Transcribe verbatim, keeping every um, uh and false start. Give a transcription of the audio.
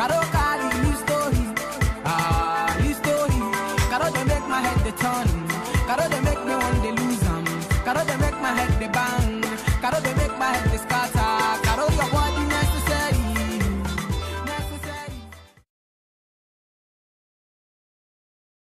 Karo